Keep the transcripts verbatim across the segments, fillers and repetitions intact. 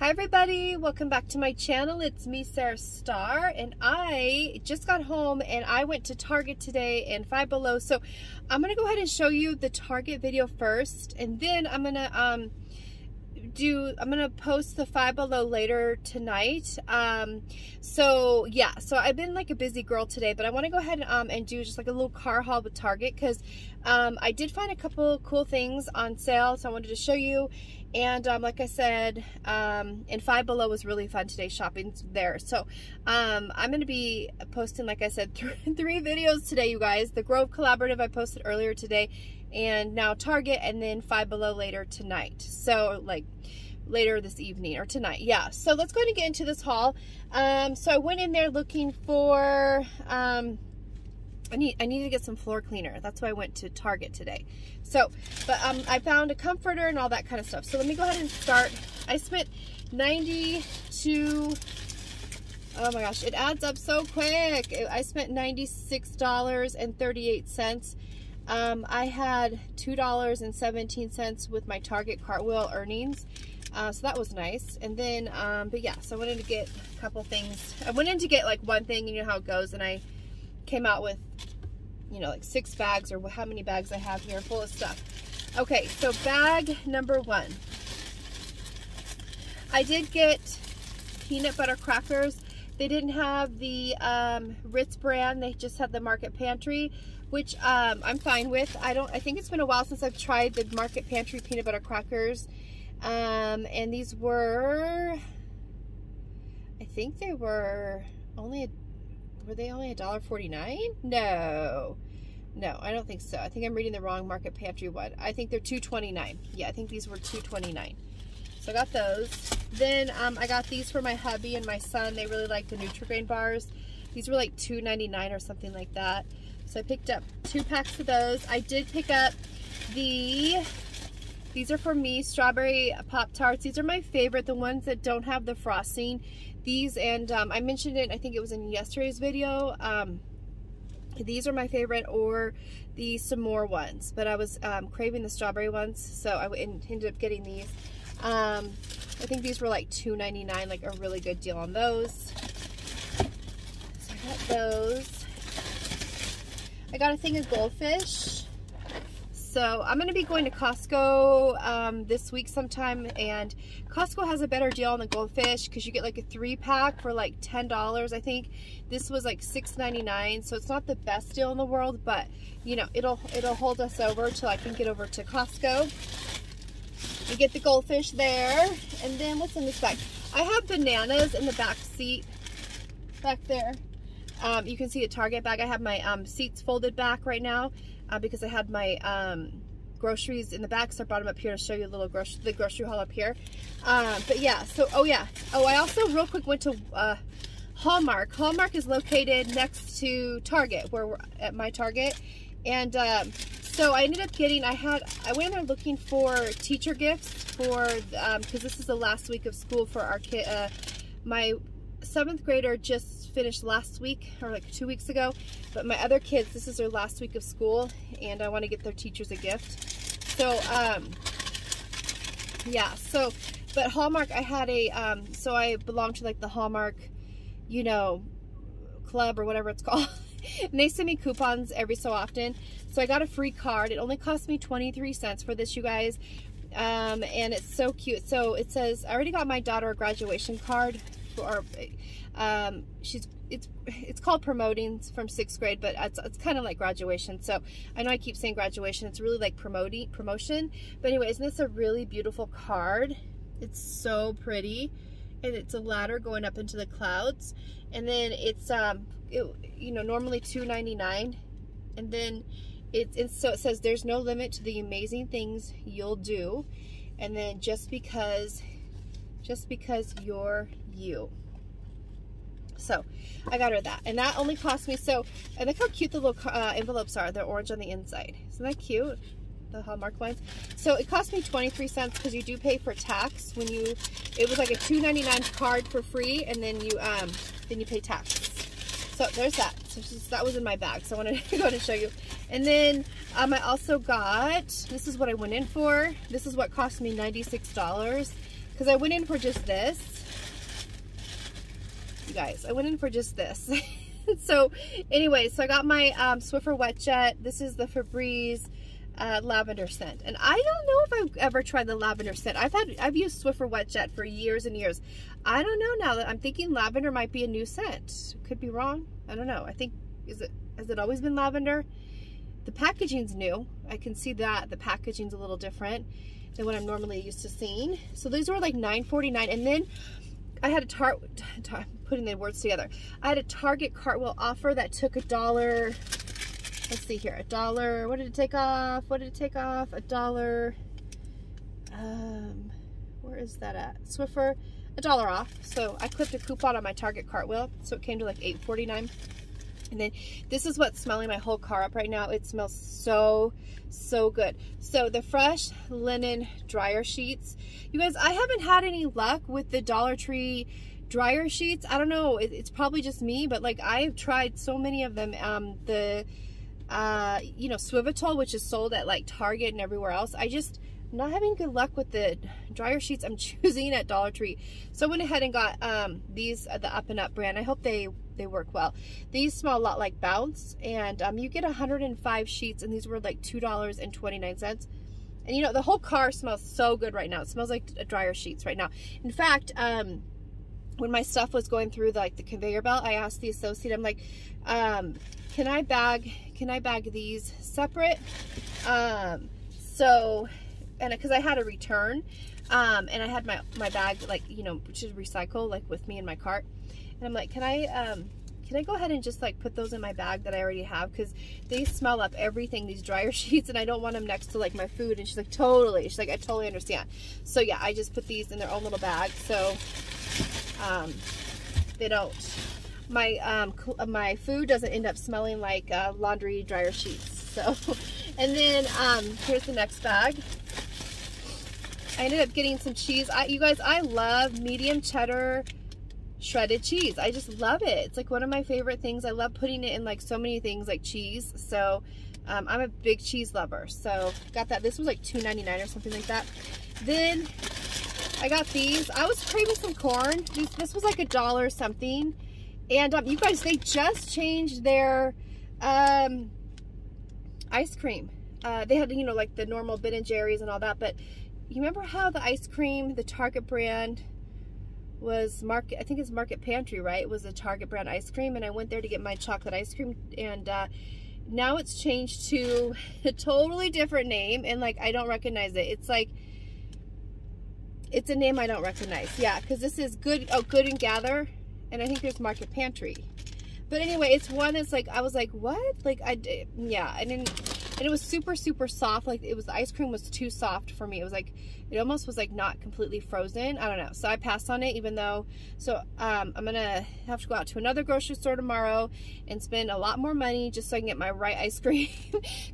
Hi everybody, welcome back to my channel. It's me, Sarah Star, and I just got home and I went to Target today and Five Below. So I'm gonna go ahead and show you the Target video first, and then I'm gonna um, do I'm gonna post the Five Below later tonight. Um, so yeah, so I've been like a busy girl today, but I want to go ahead and, um, and do just like a little car haul with Target because um, I did find a couple cool things on sale, so I wanted to show you. And um, like I said, um, and Five Below was really fun today shopping there. So um, I'm going to be posting, like I said, th three videos today, you guys. The Grove Collaborative I posted earlier today, and now Target, and then Five Below later tonight. So like later this evening or tonight. Yeah. So let's go ahead and get into this haul. Um, so I went in there looking for... Um, I need, I need to get some floor cleaner. That's why I went to Target today. So, but um, I found a comforter and all that kind of stuff. So let me go ahead and start. I spent ninety-two, oh my gosh, it adds up so quick. I spent ninety-six dollars and thirty-eight cents. Um, I had two dollars and seventeen cents with my Target Cartwheel earnings. Uh, so that was nice. And then, um, but yeah, so I wanted to get a couple things. I went in to get like one thing, you know how it goes, and I came out with, you know, like six bags or how many bags I have here full of stuff. Okay, so bag number one. I did get peanut butter crackers. They didn't have the um, Ritz brand. They just had the Market Pantry, which um, I'm fine with. I don't, I think it's been a while since I've tried the Market Pantry peanut butter crackers. Um, and these were, I think they were only a Were they only a dollar forty-nine? No. No, I don't think so. I think I'm reading the wrong Market Pantry one. I think they're two twenty-nine. Yeah, I think these were two twenty-nine. So I got those. Then um, I got these for my hubby and my son. They really like the Nutri-Grain bars. These were like two ninety-nine or something like that. So I picked up two packs of those. I did pick up the, these are for me, strawberry Pop-Tarts. These are my favorite, the ones that don't have the frosting. These and um, I mentioned it, I think it was in yesterday's video, um, these are my favorite, or the s'more ones, but I was um, craving the strawberry ones, so I ended up getting these. Um, I think these were like two ninety-nine, like a really good deal on those. So I got those. I got a thing of goldfish. So I'm going to be going to Costco um, this week sometime, and Costco has a better deal on the goldfish because you get like a three pack for like ten dollars. I think this was like six ninety-nine, so it's not the best deal in the world, but you know, it'll it'll hold us over till I can get over to Costco and get the goldfish there. And then what's in this bag? I have bananas in the back seat back there. Um, you can see a Target bag. I have my um, seats folded back right now. Uh, because I had my um, groceries in the back, so I brought them up here to show you a little grocery, the grocery haul up here. Uh, but yeah, so, oh yeah. Oh, I also real quick went to uh, Hallmark. Hallmark is located next to Target, where we're at my Target. And um, so I ended up getting, I had, I went in there looking for teacher gifts for, um, because this is the last week of school for our kid. Uh, my seventh grader just finished last week, or like two weeks ago, but my other kids, this is their last week of school, and I want to get their teachers a gift. So um yeah, so but Hallmark, I had a um so I belong to like the Hallmark, you know, club or whatever it's called, and they send me coupons every so often. So I got a free card. It only cost me twenty-three cents for this, you guys. Um and it's so cute. So it says, I already got my daughter a graduation card. Or um, she's it's it's called promoting from sixth grade, but it's, it's kind of like graduation. So I know I keep saying graduation. It's really like promoting promotion. But anyway, isn't this a really beautiful card? It's so pretty, and it's a ladder going up into the clouds. And then it's um it, you know, normally two ninety-nine, and then it's, it's so it says there's no limit to the amazing things you'll do, and then just because. Just because you're you. So I got her that, and that only cost me, so, and look how cute the little uh, envelopes are. They're orange on the inside. Isn't that cute? The Hallmark ones. So it cost me twenty-three cents because you do pay for tax when you, it was like a two ninety-nine card for free, and then you, um, then you pay tax. So there's that. So just, that was in my bag, so I wanted to go to show you. And then um, I also got, this is what I went in for. This is what cost me ninety-six dollars. because I went in for just this. You guys, I went in for just this. So anyway, so I got my um, Swiffer Wetjet. This is the Febreze uh, lavender scent. And I don't know if I've ever tried the lavender scent. I've had, I've used Swiffer Wetjet for years and years. I don't know now that I'm thinking lavender might be a new scent. Could be wrong. I don't know. I think, is it, has it always been lavender? The packaging's new. I can see that. The packaging's a little different than what I'm normally used to seeing. So these were like nine forty-nine. And then I had a tart, tar putting the words together. I had a Target Cartwheel offer that took a dollar, let's see here, a dollar, what did it take off? What did it take off? A dollar, um, where is that at? Swiffer, a dollar off. So I clipped a coupon on my Target Cartwheel, so it came to like eight forty-nine. And then this is what's smelling my whole car up right now. It smells so, so good. So the fresh linen dryer sheets. You guys, I haven't had any luck with the Dollar Tree dryer sheets. I don't know. It, it's probably just me, but like I've tried so many of them. Um, the, uh, you know, Swivitol, which is sold at like Target and everywhere else. I just not having good luck with the dryer sheets I'm choosing at Dollar Tree. So I went ahead and got um, these, the Up and Up brand. I hope they they work well. These smell a lot like Bounce, and um, you get one hundred five sheets, and these were like two dollars and twenty-nine cents. And you know, the whole car smells so good right now. It smells like dryer sheets right now. In fact, um, when my stuff was going through the, like the conveyor belt, I asked the associate, I'm like, um, can I bag, can I bag these separate? Um, so, and because I had a return, um, and I had my, my bag, like, you know, which is recycle, like with me in my cart. And I'm like, can I, um, can I go ahead and just like put those in my bag that I already have? Cause they smell up everything, these dryer sheets, and I don't want them next to like my food. And she's like, totally. She's like, I totally understand. So yeah, I just put these in their own little bag. So, um, they don't, my, um, my food doesn't end up smelling like uh, laundry dryer sheets. So, and then, um, here's the next bag. I ended up getting some cheese. I, you guys, I love medium cheddar shredded cheese. I just love it. It's like one of my favorite things. I love putting it in like so many things, like cheese. So um, I'm a big cheese lover. So got that. This was like two ninety-nine or something like that. Then I got these. I was craving some corn. These, this was like a dollar something. And um, you guys, they just changed their um, ice cream. Uh, they had, you know, like the normal Ben and Jerry's and all that, but you remember how the ice cream, the Target brand was Market, I think it's Market Pantry, right? It was a Target brand ice cream, and I went there to get my chocolate ice cream, and uh, now it's changed to a totally different name, and like, I don't recognize it. It's like, it's a name I don't recognize. Yeah, because this is Good, oh, Good and Gather, and I think there's Market Pantry. But anyway, it's one that's like, I was like, what? Like, I did, yeah, I didn't. And it was super, super soft. Like it was, the ice cream was too soft for me. It was like, it almost was like not completely frozen. I don't know. So I passed on it, even though, so um, I'm going to have to go out to another grocery store tomorrow and spend a lot more money just so I can get my right ice cream.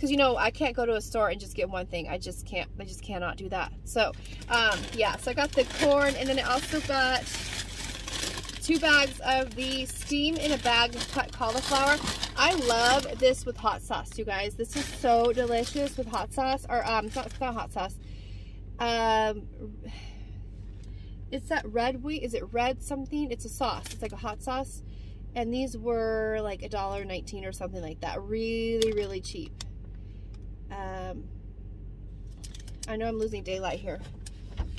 Cause you know, I can't go to a store and just get one thing. I just can't, I just cannot do that. So um, yeah, so I got the corn, and then I also got two bags of the steam in a bag cut cauliflower. I love this with hot sauce, you guys. This is so delicious with hot sauce, or um, it's not, it's not hot sauce. Um, it's that red wheat. Is it red something? It's a sauce. It's like a hot sauce, and these were like a dollar nineteen or something like that. Really, really cheap. Um, I know I'm losing daylight here.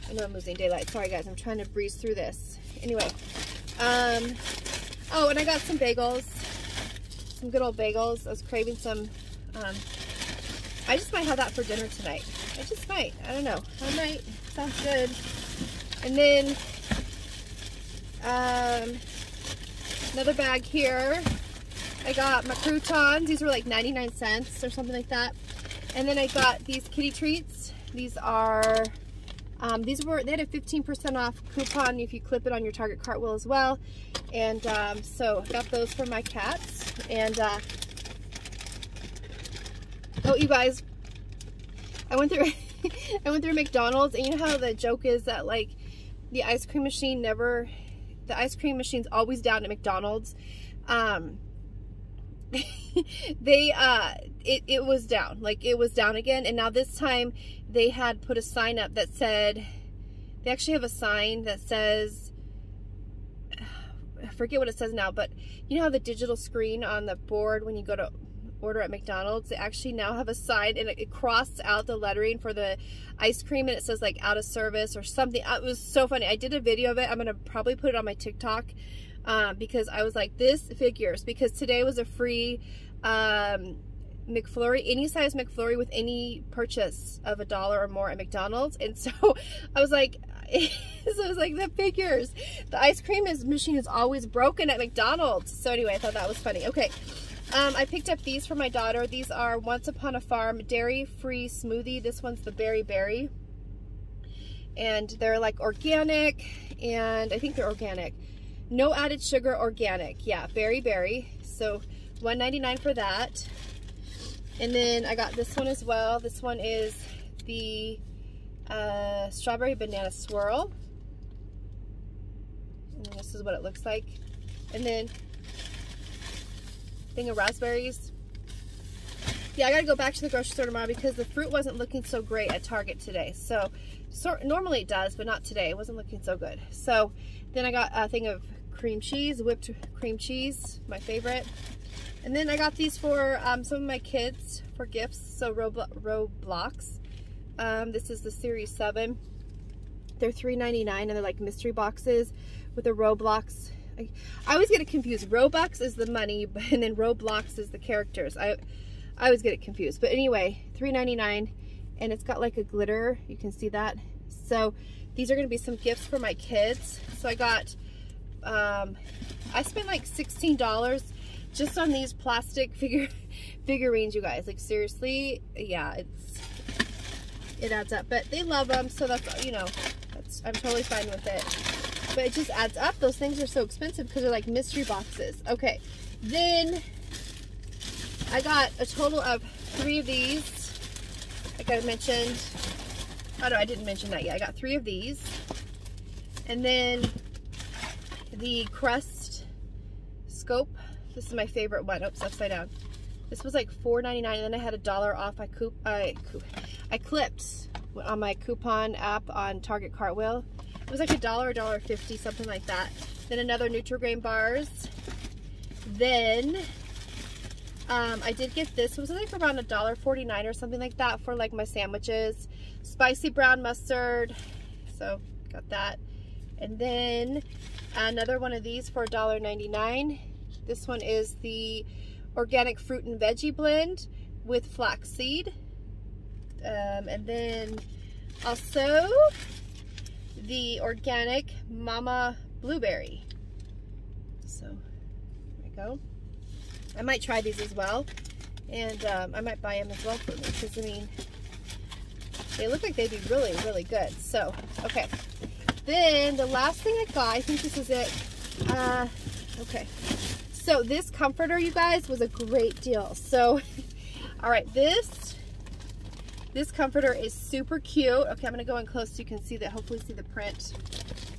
I know I'm losing daylight. Sorry, guys. I'm trying to breeze through this. Anyway. Um, oh, and I got some bagels, some good old bagels. I was craving some, um, I just might have that for dinner tonight. I just might, I don't know. I might, sounds good. And then, um, another bag here. I got my croutons. These were like ninety-nine cents or something like that. And then I got these kitty treats. These are... Um, these were, they had a fifteen percent off coupon if you clip it on your Target Cartwheel as well. And um, so I got those for my cats. And, uh, oh, you guys, I went through, I went through McDonald's, and you know how the joke is that like the ice cream machine never, the ice cream machine's always down at McDonald's. Um, they, uh, it, it was down, like it was down again. And now this time they had put a sign up that said They actually have a sign that says, I forget what it says now, but you know how the digital screen on the board when you go to order at McDonald's, they actually now have a sign and it crossed out the lettering for the ice cream and it says like out of service or something. It was so funny. I did a video of it. I'm going to probably put it on my TikTok um, because I was like, this figures, because today was a free um, McFlurry, any size McFlurry with any purchase of a dollar or more at McDonald's. And so I was like, so I was like, that figures. The ice cream is, machine is always broken at McDonald's. So anyway, I thought that was funny. Okay. Um, I picked up these for my daughter. These are Once Upon a Farm dairy-free smoothie. This one's the berry berry. And they're like organic, and I think they're organic. No added sugar, organic. Yeah, berry berry. So one ninety-nine for that. And then I got this one as well. This one is the uh, strawberry banana swirl. And this is what it looks like. And then thing of raspberries. Yeah, I gotta go back to the grocery store tomorrow because the fruit wasn't looking so great at Target today. So, so normally it does, but not today. It wasn't looking so good. So then I got a thing of cream cheese, whipped cream cheese, my favorite. And then I got these for um, some of my kids for gifts. So Roblox. Um, this is the Series seven. They're three ninety-nine and they're like mystery boxes with a Roblox. I always get it confused. Robux is the money, and then Roblox is the characters. I, I always get it confused. But anyway, three ninety-nine, and it's got like a glitter. You can see that. So these are going to be some gifts for my kids. So I got, um, I spent like sixteen dollars just on these plastic figure figurines, you guys. Like seriously, yeah, it's it adds up. But they love them, so that's, you know, that's, I'm totally fine with it. But it just adds up. Those things are so expensive because they're like mystery boxes. Okay, then I got a total of three of these. Like I mentioned, oh no, I didn't mention that yet. I got three of these. And then the crust scope. This is my favorite one. Oops, upside down. This was like four ninety-nine, and then I had a dollar off. I coop, I, I clipped on my coupon app on Target Cartwheel. It was like a dollar, a dollar fifty, something like that. Then another Nutri-Grain bars. Then um, I did get this. It was like around a dollar forty-nine or something like that for like my sandwiches. Spicy brown mustard. So got that. And then another one of these for a dollar ninety-nine. This one is the organic fruit and veggie blend with flaxseed. Um, and then also the organic mama blueberry. So there we go. I might try these as well, and um, I might buy them as well for me, because I mean they look like they'd be really really good. So okay, then the last thing I got, I think this is it. Uh, okay, so this comforter, you guys, was a great deal. So all right, this This comforter is super cute. Okay, I'm gonna go in close so you can see that, hopefully see the print.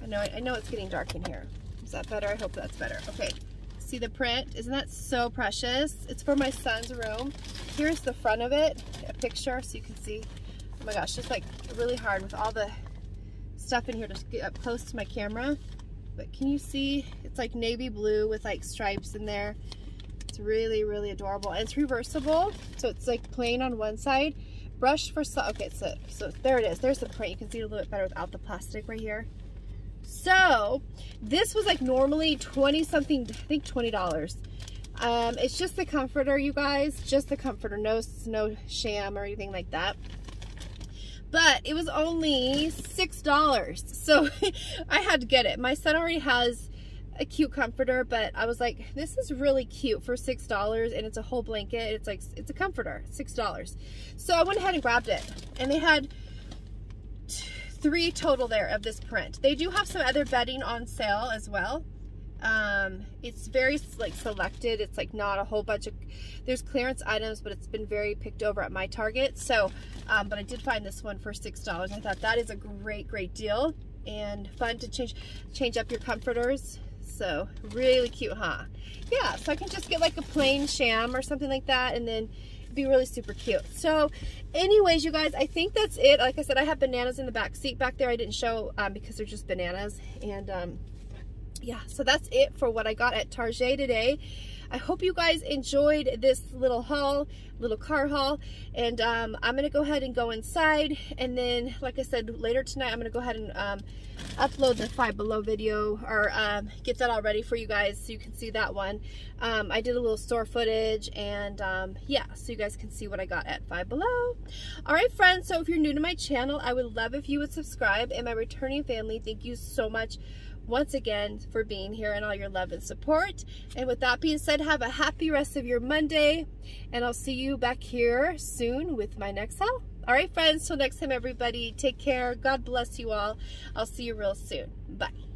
I know, I know it's getting dark in here. Is that better? I hope that's better. Okay, see the print? Isn't that so precious? It's for my son's room. Here's the front of it, a picture so you can see. Oh my gosh, it's like really hard with all the stuff in here to get up close to my camera. But can you see? It's like navy blue with like stripes in there. It's really, really adorable. And it's reversible, so it's like plain on one side. Brush for salt. Okay, so, so there it is. There's the print. You can see it a little bit better without the plastic right here. So this was like normally twenty something, I think twenty dollars. Um, it's just the comforter, you guys. Just the comforter. No, no sham or anything like that. But it was only six dollars. So I had to get it. My son already has a cute comforter, but I was like, this is really cute for six dollars, and it's a whole blanket. It's like, it's a comforter, six dollars. So I went ahead and grabbed it, and they had three total there of this print. They do have some other bedding on sale as well. Um, it's very like selected. It's like not a whole bunch of, there's clearance items, but it's been very picked over at my Target. So, um, but I did find this one for six dollars. I thought that is a great, great deal and fun to change, change up your comforters. So really cute, huh? Yeah, so I can just get like a plain sham or something like that, and then be really super cute. So anyways, you guys, I think that's it. Like I said, I have bananas in the back seat back there. I didn't show um, because they're just bananas. And um, yeah, so that's it for what I got at Target today. I hope you guys enjoyed this little haul, little car haul, and um, I'm gonna go ahead and go inside, and then, like I said, later tonight, I'm gonna go ahead and um, upload the Five Below video, or um, get that all ready for you guys so you can see that one. Um, I did a little store footage, and um, yeah, so you guys can see what I got at Five Below. All right, friends, so if you're new to my channel, I would love if you would subscribe, and my returning family, thank you so much once again for being here and all your love and support. And with that being said, have a happy rest of your Monday, and I'll see you back here soon with my next haul. All right, friends, till next time, everybody, take care. God bless you all. I'll see you real soon. Bye.